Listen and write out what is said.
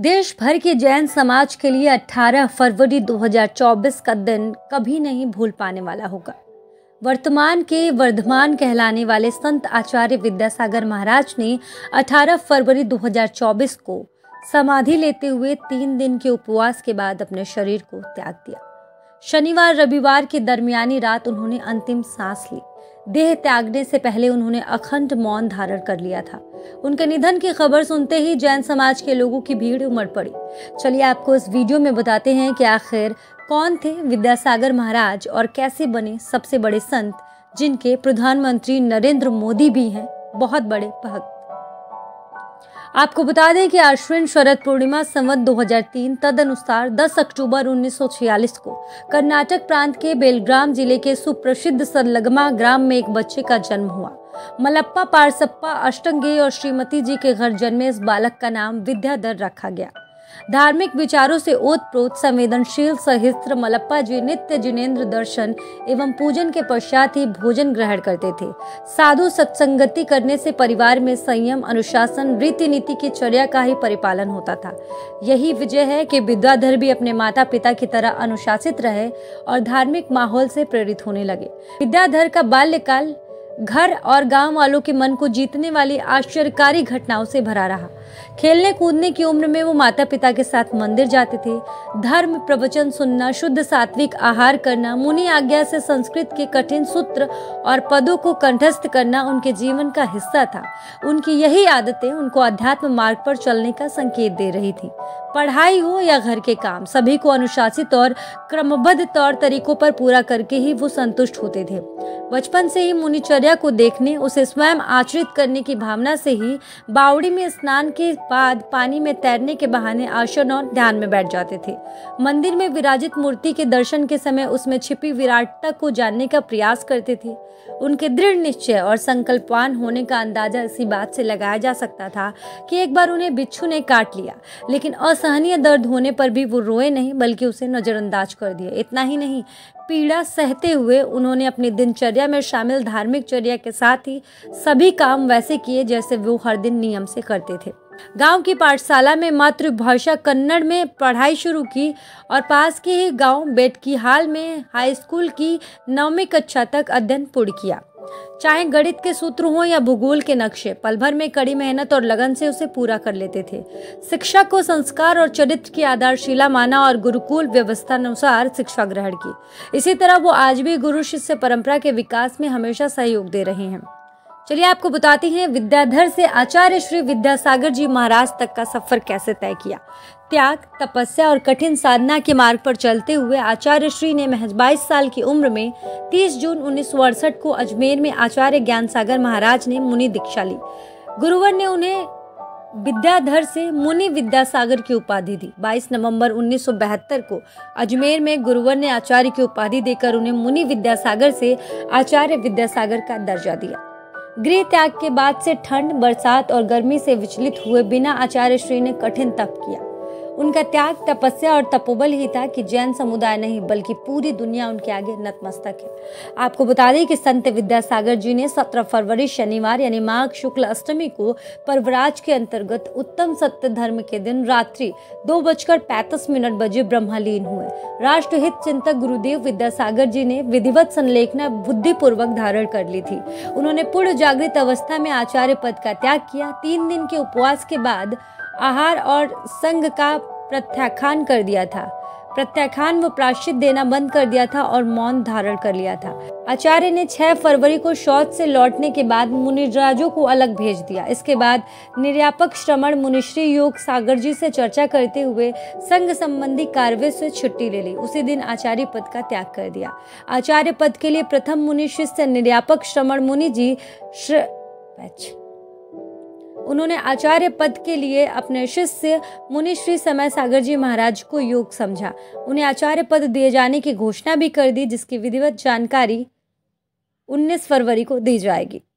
देश भर के जैन समाज के लिए 18 फरवरी 2024 का दिन कभी नहीं भूल पाने वाला होगा। वर्तमान के वर्धमान कहलाने वाले संत आचार्य विद्यासागर महाराज ने 18 फरवरी 2024 को समाधि लेते हुए 3 दिन के उपवास के बाद अपने शरीर को त्याग दिया। शनिवार रविवार के दरमियानी रात उन्होंने अंतिम सांस ली। देह त्यागने से पहले उन्होंने अखंड मौन धारण कर लिया था। उनके निधन की खबर सुनते ही जैन समाज के लोगों की भीड़ उमड़ पड़ी। चलिए आपको इस वीडियो में बताते हैं कि आखिर कौन थे विद्यासागर महाराज और कैसे बने सबसे बड़े संत, जिनके प्रधानमंत्री नरेंद्र मोदी भी हैं बहुत बड़े भक्त। आपको बता दें कि आश्विन शरद पूर्णिमा संवत 2003 तदनुसार 10 अक्टूबर 1946 को कर्नाटक प्रांत के बेलग्राम जिले के सुप्रसिद्ध सलगमा ग्राम में एक बच्चे का जन्म हुआ। मल्लप्पा पारसप्पा अष्टंगे और श्रीमती जी के घर जन्मे इस बालक का नाम विद्याधर रखा गया। धार्मिक विचारों से ओतप्रोत, संवेदनशील, सहिष्णु मल्लप्पा जी नित्य जिनेन्द्र दर्शन एवं पूजन के पश्चात ही भोजन ग्रहण करते थे। साधु सत्संगति करने से परिवार में संयम, अनुशासन, रीति नीति की चर्या का ही परिपालन होता था। यही विजय है कि विद्याधर भी अपने माता पिता की तरह अनुशासित रहे और धार्मिक माहौल से प्रेरित होने लगे। विद्याधर का बाल्यकाल घर और गांव वालों के मन को जीतने वाली आश्चर्यकारी घटनाओं से भरा रहा। खेलने कूदने की उम्र में वो माता पिता के साथ मंदिर जाते थे। धर्म प्रवचन सुनना, शुद्ध सात्विक आहार करना, मुनि आज्ञा से संस्कृत के कठिन सूत्र और पदों को कंठस्थ करना उनके जीवन का हिस्सा था। उनकी यही आदतें उनको अध्यात्म मार्ग पर चलने का संकेत दे रही थी। पढ़ाई हो या घर के काम, सभी को अनुशासित और क्रमबद्ध तौर तरीकों पर पूरा करके ही वो संतुष्ट होते थे। बचपन से ही मुनिचर्या को देखने, उसे स्वयं आचरित करने की भावना से ही बावड़ी में स्नान के बाद पानी में तैरने के बहाने आसन और ध्यान में बैठ जाते थे। मंदिर में विराजित मूर्ति के दर्शन के समय उसमें छिपी विराटता को जानने का प्रयास करते थे। उनके दृढ़ निश्चय और संकल्पवान होने का अंदाजा इसी बात से लगाया जा सकता था कि एक बार उन्हें बिच्छू ने काट लिया, लेकिन असहनीय दर्द होने पर भी वो रोए नहीं बल्कि उसे नजरअंदाज कर दिए। इतना ही नहीं, पीड़ा सहते हुए उन्होंने अपनी दिनचर्या में शामिल धार्मिक चर्या के साथ ही सभी काम वैसे किए जैसे वो हर दिन नियम से करते थे। गांव की पाठशाला में मातृभाषा कन्नड़ में पढ़ाई शुरू की और पास के ही गांव बेटकीहाल में हाई स्कूल की 9वीं कक्षा तक अध्ययन पूर्ण किया। चाहे गणित के सूत्र हो या भूगोल के नक्शे, पलभर में कड़ी मेहनत और लगन से उसे पूरा कर लेते थे। शिक्षा को संस्कार और चरित्र की आधारशिला माना और गुरुकुल व्यवस्था अनुसार शिक्षा ग्रहण की। इसी तरह वो आज भी गुरु शिष्य परंपरा के विकास में हमेशा सहयोग दे रहे हैं। चलिए आपको बताते हैं विद्याधर से आचार्य श्री विद्यासागर जी महाराज तक का सफर कैसे तय किया। त्याग, तपस्या और कठिन साधना के मार्ग पर चलते हुए आचार्य श्री ने महज 22 साल की उम्र में 30 जून 1968 को अजमेर में आचार्य ज्ञानसागर महाराज ने मुनि दीक्षा ली। गुरुवर ने उन्हें विद्याधर से मुनि विद्यासागर की उपाधि दी। 22 नवंबर 1972 को अजमेर में गुरुवर ने आचार्य की उपाधि देकर उन्हें मुनि विद्यासागर से आचार्य विद्यासागर का दर्जा दिया। गृह त्याग के बाद से ठंड, बरसात और गर्मी से विचलित हुए बिना आचार्य श्री ने कठिन तप किया। उनका त्याग, तपस्या और तपोबल ही था कि जैन समुदाय नहीं बल्कि पूरी दुनिया उनके आगे नतमस्तक है। आपको बता दें कि संत विद्यासागर जी ने 17 फरवरी शनिवार यानी माघ शुक्ल अष्टमी को पर्वराज के अंतर्गत उत्तम सत्य धर्म के दिन रात्रि 2:35 बजे ब्रह्मलीन हुए। राष्ट्रहित चिंतक गुरुदेव विद्यासागर जी ने विधिवत संलेखना बुद्धिपूर्वक धारण कर ली थी। उन्होंने पूर्ण जागृत अवस्था में आचार्य पद का त्याग किया। 3 दिन के उपवास के बाद आहार और संग का प्रत्याख्यान कर दिया था। प्रत्याख्यान व प्राश्चित देना बंद कर दिया था और मौन धारण कर लिया था। आचार्य ने 6 फरवरी को शौच से लौटने के बाद मुनिराजों को अलग भेज दिया। इसके बाद निर्यापक श्रमण मुनिश्री योग सागर जी से चर्चा करते हुए संघ संबंधी कार्य से छुट्टी ले ली। उसी दिन आचार्य पद का त्याग कर दिया। आचार्य पद के लिए प्रथम मुनि शिष्य निर्यापक श्रमण मुनि जी उन्होंने आचार्य पद के लिए अपने शिष्य मुनि श्री समय सागर जी महाराज को योग्य समझा। उन्हें आचार्य पद दिए जाने की घोषणा भी कर दी, जिसकी विधिवत जानकारी 19 फरवरी को दी जाएगी।